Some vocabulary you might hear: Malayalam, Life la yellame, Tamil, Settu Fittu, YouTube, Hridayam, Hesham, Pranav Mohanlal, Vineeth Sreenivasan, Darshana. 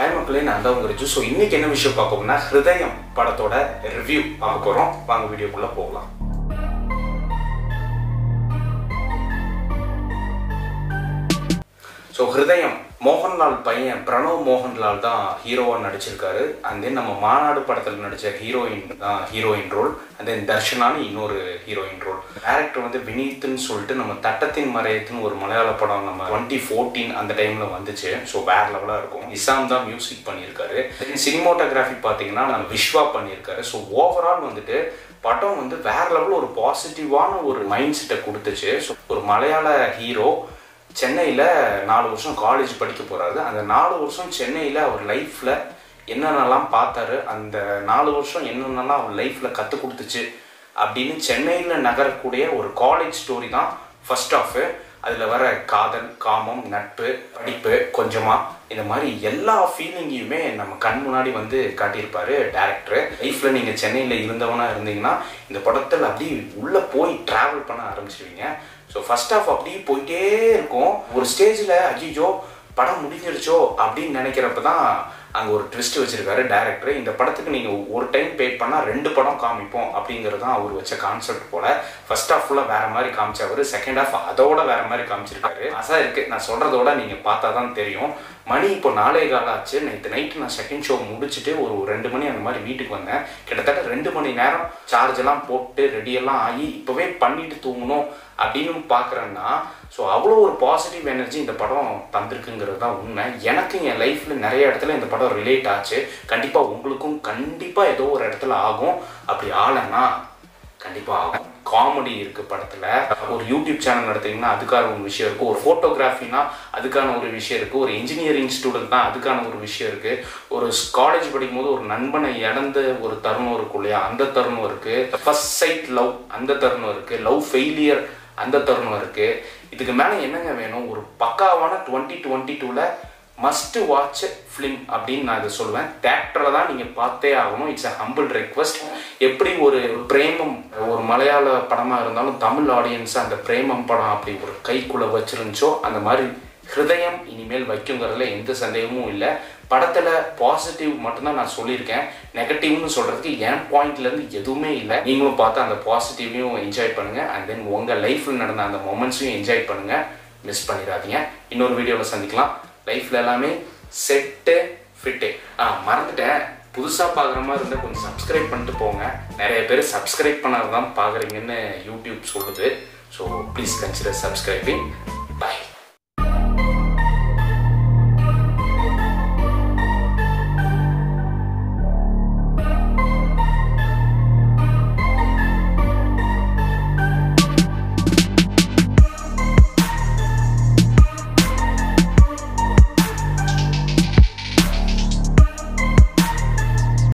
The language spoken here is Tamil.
Hi, my plane and I'm going to so in the Kenna Vishu Pakona, Hridayam, Paratoda, review, Pakaron, Pang video Pula Pola. So Hridayam, Mohanlal Payan, Pranav Mohanlal, the hero and Nadichirkar, and then Namana Patal Nadichir, heroine role, and then Darshana, heroine role. Director on the Vinithan Sultan, Tatathin Marathan or Malala Padana, 2014 and the time of the chair, so bad Lavalargo, Isam the music Panirkare, cinematography Pathina, and Vishwa Panirkare, so overall on the day. படம் வந்து வேற லெவல்ல ஒரு பாசிட்டிவான ஒரு மைண்ட் செட்ட கொடுத்துச்சு சோ ஒரு மலையாள ஹீரோ சென்னையில 4 வருஷம் காலேஜ் படிக்க போறாரு அந்த 4 வருஷம் சென்னையில அவர் லைஃப்ல என்னென்னலாம் பார்த்தாரு அந்த 4 வருஷம் என்னென்னலாம் அவர் லைஃப்ல கத்து கொடுத்துச்சு அப்படினு சென்னையில நகரக்கூடிய ஒரு காலேஜ் ஸ்டோரி தான் ஃபர்ஸ்ட் ஆஃப் அதுல வர காதல் காமம் நட்பு படிப்பு கொஞ்சமா இந்த மாதிரி எல்லா ஃபீலிங்கையுமே நம்ம கண் முன்னாடி வந்து காட்டியிருப்பாரு டைரக்டர் லைஃப்ல நீங்க சென்னையில இருந்தவனா இருந்தீங்கன்னா இந்த படத்துல அப்படியே உள்ள போய் டிராவல் பண்ண ஆரம்பிச்சிடுவீங்க சோ ஃபர்ஸ்ட் ஆஃப் அப்படியே போயிட்டே இருக்கும் ஒரு ஸ்டேஜ்ல ஐயோ படம் முடிஞ்சிருச்சோ அப்படி நினைக்கிறப்ப தான் அங்க ஒரு ட்விஸ்ட் வச்சிருக்காரு டைரக்டர் இந்த படத்துக்கு நீங்க ஒரு டைம் பே பண்ணா ரெண்டு படம் காமிப்போம் அப்படிங்கறது தான் அவர் வச்ச கான்செப்ட் போல ஃபர்ஸ்ட் ஆஃப் ஃபுல்லா வேற மாதிரி காமிச்சாரு செகண்ட் ஆஃப் அதோட வேற மாதிரி காமிச்சிருக்காரு ஆசா இருக்கு நான் சொல்றதோட நீங்க பார்த்தா தான் தெரியும் மணி இப்போ 4:15 ஆச்சு நேத்து நைட் நான் செகண்ட் ஷோ முடிச்சிட்டு ஒரு 2 மணி அந்த மாதிரி வீட்டுக்கு வந்தேன் கிட்டத்தட்ட 2 மணி நேரம் சார்ஜ் எல்லாம் போட்டு ரெடி எல்லாம் ஆகி இப்பவே பண்ணிட்டு தூங்கணும் அப்படினு பார்க்கறேன்னா சோ அவ்ளோ ஒரு பாசிட்டிவ் எனர்ஜி இந்த படம் தந்திருக்குங்கிறது தான் உண்மை எனக்கு என் லைஃப்ல நிறைய இடத்துல இந்த படம் ரிலேட் ஆச்சு கண்டிப்பா உங்களுக்கும் கண்டிப்பா ஏதோ ஒரு இடத்துல ஆகும் அப்படி ஆளனா கண்டிப்பா ஆகும் காமெடி இருக்கு படத்துல ஒரு YouTube சேனல் நடத்துறீங்கன்னா அதுக்கான ஒரு விஷயம் இருக்கு ஒரு போட்டோகிராஃபினா அதுக்கான ஒரு விஷயம் இருக்கு ஒரு இன்ஜினியரிங் ஸ்டூடண்ட் தான் அதுக்கான ஒரு விஷயம் இருக்கு ஒரு காலேஜ் படிக்கும்போது ஒரு நண்பனை இழந்த ஒரு தருணம் இருக்குலையா அந்த தருணம் இருக்கு ஃபர்ஸ்ட் சைட் லவ் அந்த தருணம் இருக்கு லவ் ஃபெயிலியர் அந்த தருணம் இருக்கு இதுக்கு மேல என்னங்க வேணும் ஒரு பக்காவான 2022 ல must watch film அப்படினு நான் இத சொல்வேன் தியேட்டர்ல தான் நீங்க பார்த்தே ஆகணும் இட்ஸ் a humble request எப்படி ஒரு பிரேமம் ஒரு மலையாள படமா இருந்தாலும் தமிழ் ஆடியன்ஸ் அந்த பிரேமம் படம் அப்படி ஒரு கைக்குள்ள வச்சிருந்தோ அந்த மாதிரி ஹிருதயம் இனிமேல் வைக்கும்ங்கறதுல எந்த சந்தேகமும் இல்ல படத்துல பாசிட்டிவ் மட்டும் தான் நான் சொல்லிருக்கேன் நெகட்டிவ்னு சொல்றதுக்கு என் பாயிண்ட்ல இருந்து எதுவுமே இல்ல நீங்களும் பார்த்து அந்த பாசிட்டிவையும் என்ஜாய் பண்ணுங்க and then உங்க லைஃப்ல நடந்த அந்த மொமெண்ட்ஸையும் என்ஜாய் பண்ணுங்க மிஸ் பண்ணிராதீங்க இன்னொரு வீடியோல சந்திக்கலாம் Life lalame set fit. Martha Pudusa Pagrama and the Kun subscribe Pantaponga, Naraper subscribe Panadam Pagaring in YouTube sold. So please consider subscribing. Bye.